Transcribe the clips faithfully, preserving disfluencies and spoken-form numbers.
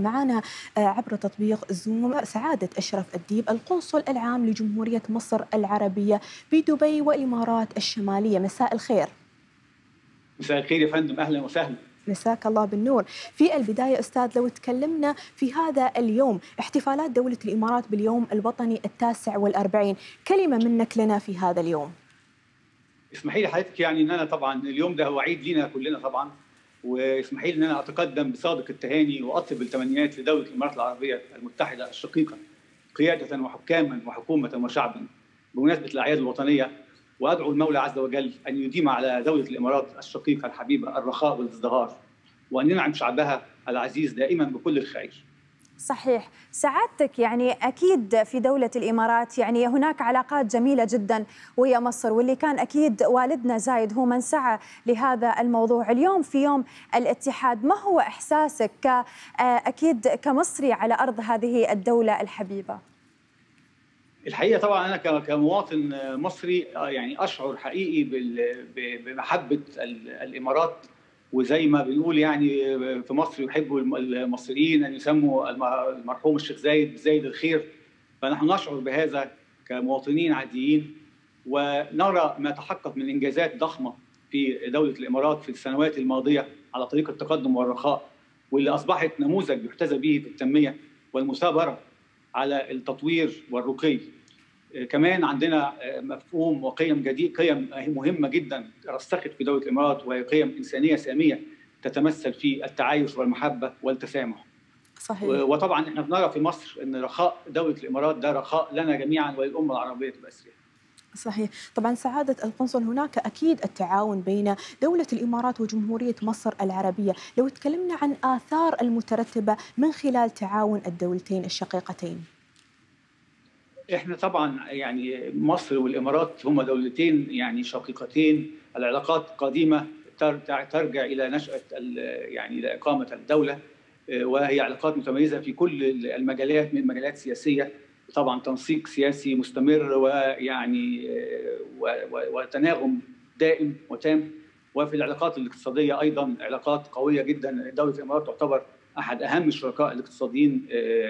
معنا عبر تطبيق زوم سعادة أشرف الديب القنصل العام لجمهورية مصر العربية بدبي والإمارات الشمالية. مساء الخير. مساء الخير يا فندم، أهلا وسهلا. مساك الله بالنور. في البداية أستاذ، لو تكلمنا في هذا اليوم، احتفالات دولة الإمارات باليوم الوطني التاسع والأربعين، كلمة منك لنا في هذا اليوم. اسمحي لي حضرتك يعني أن أنا طبعا اليوم ده هو عيد لينا كلنا طبعا، واسمحي لي أن أنا أتقدم بصادق التهاني وأطلب التمنيات لدولة الإمارات العربية المتحدة الشقيقة قيادة وحكاما وحكومة وشعبا بمناسبة الأعياد الوطنية، وأدعو المولى عز وجل أن يديم على دولة الإمارات الشقيقة الحبيبة الرخاء والازدهار، وأن ينعم شعبها العزيز دائما بكل الخير. صحيح سعادتك، يعني أكيد في دولة الإمارات يعني هناك علاقات جميلة جدا ويا مصر، واللي كان أكيد والدنا زايد هو من سعى لهذا الموضوع. اليوم في يوم الاتحاد، ما هو إحساسك أكيد كمصري على أرض هذه الدولة الحبيبة؟ الحقيقة طبعا أنا كمواطن مصري يعني أشعر حقيقي بمحبة الإمارات، وزي ما بنقول يعني في مصر يحبوا المصريين أن يسموا المرحوم الشيخ زايد زايد الخير، فنحن نشعر بهذا كمواطنين عاديين، ونرى ما تحقق من إنجازات ضخمة في دولة الإمارات في السنوات الماضية على طريق التقدم والرخاء، واللي أصبحت نموذج يحتذى به في التنمية والمثابرة على التطوير والرقي. كمان عندنا مفهوم وقيم جديد، قيم مهمة جدا رسخت في دولة الإمارات، وهي قيم إنسانية سامية تتمثل في التعايش والمحبة والتسامح. صحيح. وطبعا احنا بنرى في مصر ان رخاء دولة الإمارات ده رخاء لنا جميعا وللأمة العربية بأسرها. صحيح. طبعا سعادة القنصل، هناك أكيد التعاون بين دولة الإمارات وجمهورية مصر العربية، لو تكلمنا عن آثار المترتبة من خلال تعاون الدولتين الشقيقتين. احنا طبعا يعني مصر والإمارات هما دولتين يعني شقيقتين، العلاقات قديمة ترجع إلى نشأة يعني إلى إقامة الدولة، وهي علاقات متميزة في كل المجالات من مجالات سياسية، طبعا تنسيق سياسي مستمر ويعني وتناغم دائم وتام، وفي العلاقات الاقتصادية أيضا علاقات قوية جدا، دولة الإمارات تعتبر أحد أهم الشركاء الاقتصاديين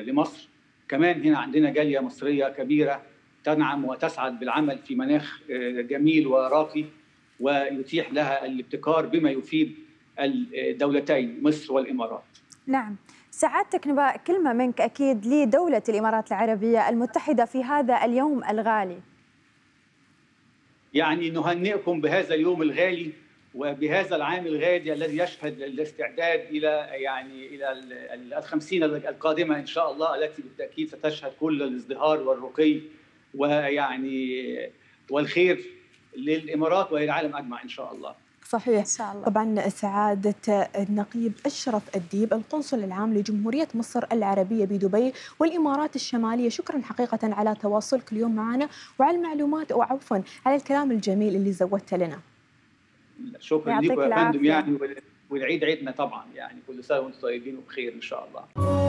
لمصر. كمان هنا عندنا جالية مصرية كبيرة تنعم وتسعد بالعمل في مناخ جميل وراقي، ويتيح لها الابتكار بما يفيد الدولتين مصر والإمارات. نعم سعادتك، نبقى كلمة منك أكيد لدولة الإمارات العربية المتحدة في هذا اليوم الغالي. يعني نهنئكم بهذا اليوم الغالي وبهذا العام الغالي الذي يشهد الاستعداد إلى يعني إلى الخمسين القادمة إن شاء الله، التي بالتأكيد ستشهد كل الازدهار والرقي ويعني والخير للإمارات وللعالم أجمع إن شاء الله. صحيح. طبعا سعادة النقيب أشرف الديب القنصل العام لجمهورية مصر العربية بدبي والإمارات الشمالية، شكرا حقيقة على تواصلك اليوم معنا وعلى المعلومات، وعفوا على الكلام الجميل اللي زودته لنا. شكرا لكم يا فندم يعني، والعيد عيدنا طبعا يعني، كل سنة وانتم طيبين وبخير إن شاء الله.